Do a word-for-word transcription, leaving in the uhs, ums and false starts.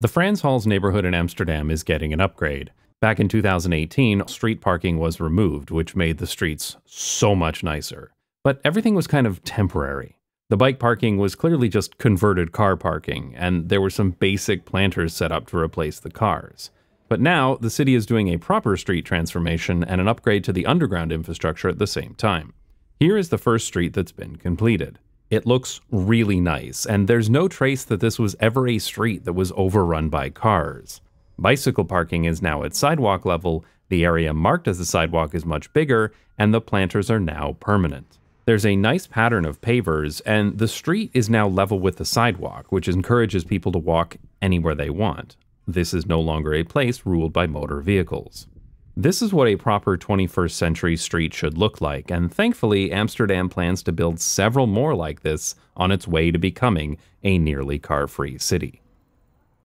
The Frans Hals neighborhood in Amsterdam is getting an upgrade. Back in two thousand eighteen, street parking was removed, which made the streets so much nicer. But everything was kind of temporary. The bike parking was clearly just converted car parking, and there were some basic planters set up to replace the cars. But now, the city is doing a proper street transformation and an upgrade to the underground infrastructure at the same time. Here is the first street that's been completed. It looks really nice, and there's no trace that this was ever a street that was overrun by cars. Bicycle parking is now at sidewalk level, the area marked as the sidewalk is much bigger, and the planters are now permanent. There's a nice pattern of pavers, and the street is now level with the sidewalk, which encourages people to walk anywhere they want. This is no longer a place ruled by motor vehicles. This is what a proper twenty-first century street should look like, and thankfully Amsterdam plans to build several more like this on its way to becoming a nearly car-free city.